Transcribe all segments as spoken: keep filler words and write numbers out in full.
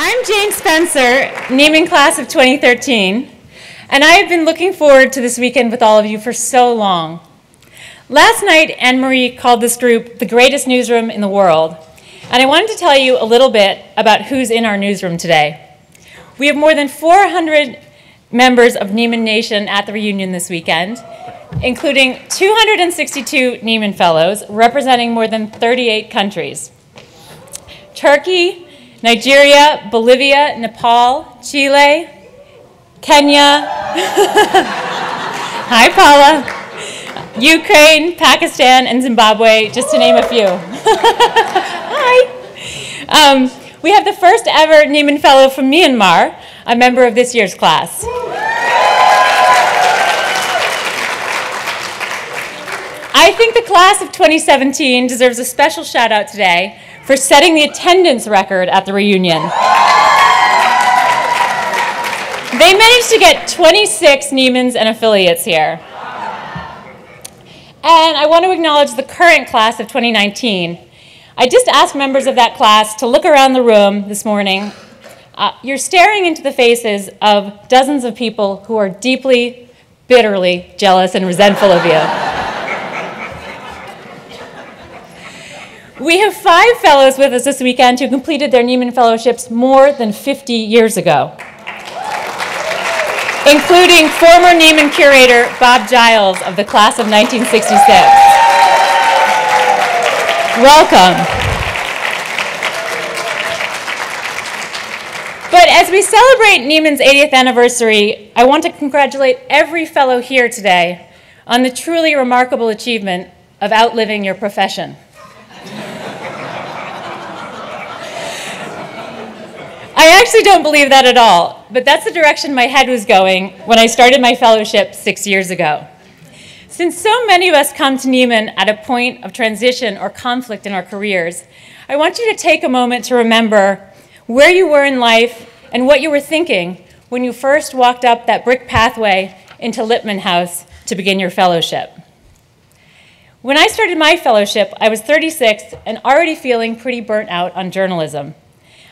I'm Jane Spencer, naming class of twenty thirteen, and I have been looking forward to this weekend with all of you for so long. Last night, Anne-Marie called this group the greatest newsroom in the world, and I wanted to tell you a little bit about who's in our newsroom today. We have more than four hundred members of Nieman Nation at the reunion this weekend, including two hundred sixty-two Nieman Fellows representing more than thirty-eight countries. Turkey, Nigeria, Bolivia, Nepal, Chile, Kenya, hi Paula, Ukraine, Pakistan, and Zimbabwe, just to name a few. Hi. Um, we have the first ever Nieman Fellow from Myanmar, a member of this year's class. I think the class of twenty seventeen deserves a special shout out today for setting the attendance record at the reunion. They managed to get twenty-six Niemans and affiliates here. And I want to acknowledge the current class of twenty nineteen. I just asked members of that class to look around the room this morning. Uh, you're staring into the faces of dozens of people who are deeply, bitterly jealous and resentful of you. We have five fellows with us this weekend who completed their Nieman Fellowships more than fifty years ago, including former Nieman curator Bob Giles of the class of nineteen sixty-six. Welcome. But as we celebrate Nieman's eightieth anniversary, I want to congratulate every fellow here today on the truly remarkable achievement of outliving your profession. I actually don't believe that at all, but that's the direction my head was going when I started my fellowship six years ago. Since so many of us come to Nieman at a point of transition or conflict in our careers, I want you to take a moment to remember where you were in life and what you were thinking when you first walked up that brick pathway into Lippmann House to begin your fellowship. When I started my fellowship, I was thirty-six and already feeling pretty burnt out on journalism.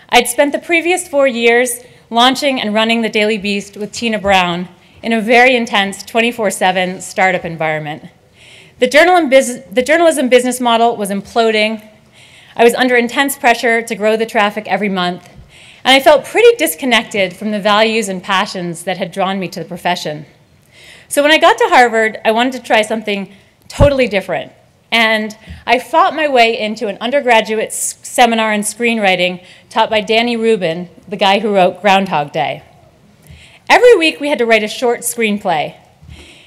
I'd spent the previous four years launching and running the Daily Beast with Tina Brown in a very intense twenty-four seven startup environment. The, journal the journalism business model was imploding. I was under intense pressure to grow the traffic every month, and I felt pretty disconnected from the values and passions that had drawn me to the profession. So when I got to Harvard, I wanted to try something totally different. And I fought my way into an undergraduate seminar in screenwriting taught by Danny Rubin, the guy who wrote Groundhog Day. Every week we had to write a short screenplay.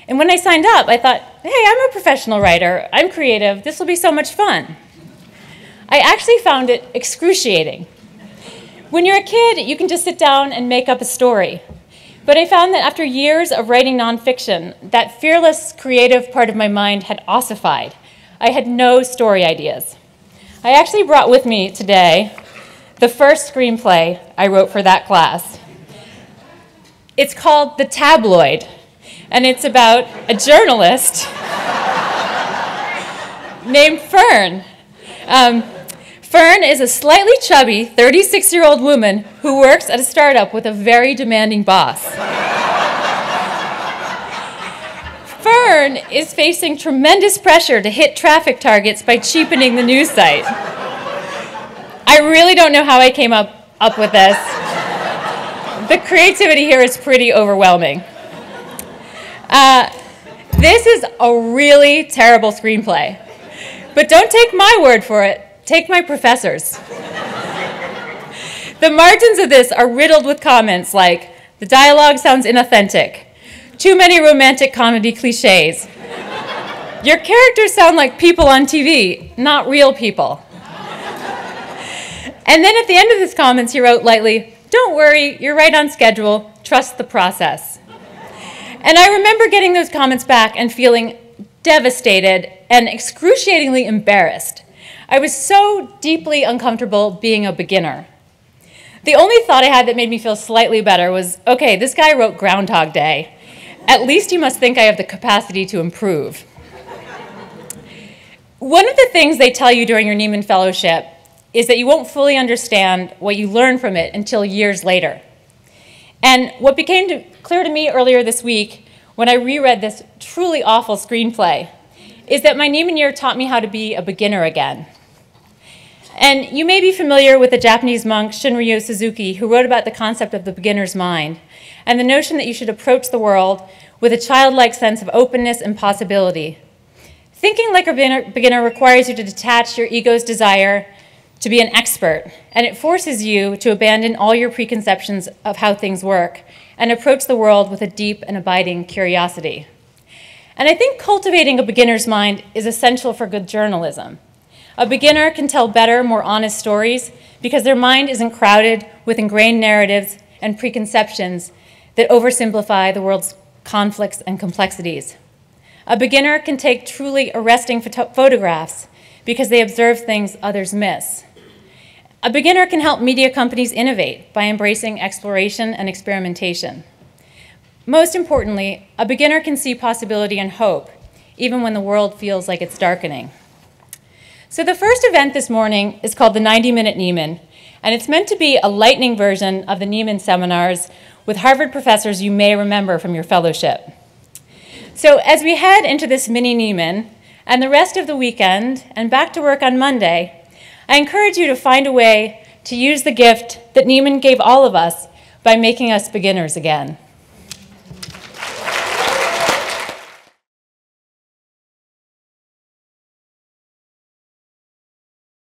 And when I signed up, I thought, hey, I'm a professional writer, I'm creative, this will be so much fun. I actually found it excruciating. When you're a kid, you can just sit down and make up a story. But I found that after years of writing nonfiction, that fearless, creative part of my mind had ossified. I had no story ideas. I actually brought with me today the first screenplay I wrote for that class. It's called The Tabloid, and it's about a journalist named Fern. Um, Fern is a slightly chubby thirty-six-year-old woman who works at a startup with a very demanding boss. Fern is facing tremendous pressure to hit traffic targets by cheapening the news site. I really don't know how I came up, up with this. The creativity here is pretty overwhelming. Uh, this is a really terrible screenplay. But don't take my word for it. Take my professor's. The margins of this are riddled with comments like, the dialogue sounds inauthentic. Too many romantic comedy cliches. Your characters sound like people on T V, not real people. And then at the end of his comments, he wrote lightly, don't worry, you're right on schedule, trust the process. And I remember getting those comments back and feeling devastated and excruciatingly embarrassed. I was so deeply uncomfortable being a beginner. The only thought I had that made me feel slightly better was, okay, this guy wrote Groundhog Day. At least you must think I have the capacity to improve. One of the things they tell you during your Nieman Fellowship is that you won't fully understand what you learn from it until years later. And what became to, clear to me earlier this week when I reread this truly awful screenplay is that my Neiman year taught me how to be a beginner again. And you may be familiar with the Japanese monk Shunryu Suzuki, who wrote about the concept of the beginner's mind and the notion that you should approach the world with a childlike sense of openness and possibility. Thinking like a beginner requires you to detach your ego's desire to be an expert, and it forces you to abandon all your preconceptions of how things work and approach the world with a deep and abiding curiosity. And I think cultivating a beginner's mind is essential for good journalism. A beginner can tell better, more honest stories because their mind isn't crowded with ingrained narratives and preconceptions that oversimplify the world's conflicts and complexities. A beginner can take truly arresting photo photographs because they observe things others miss. A beginner can help media companies innovate by embracing exploration and experimentation. Most importantly, a beginner can see possibility and hope, even when the world feels like it's darkening. So the first event this morning is called the ninety minute Neiman, and it's meant to be a lightning version of the Neiman seminars with Harvard professors you may remember from your fellowship. So as we head into this mini Neiman and the rest of the weekend and back to work on Monday, I encourage you to find a way to use the gift that Neiman gave all of us by making us beginners again.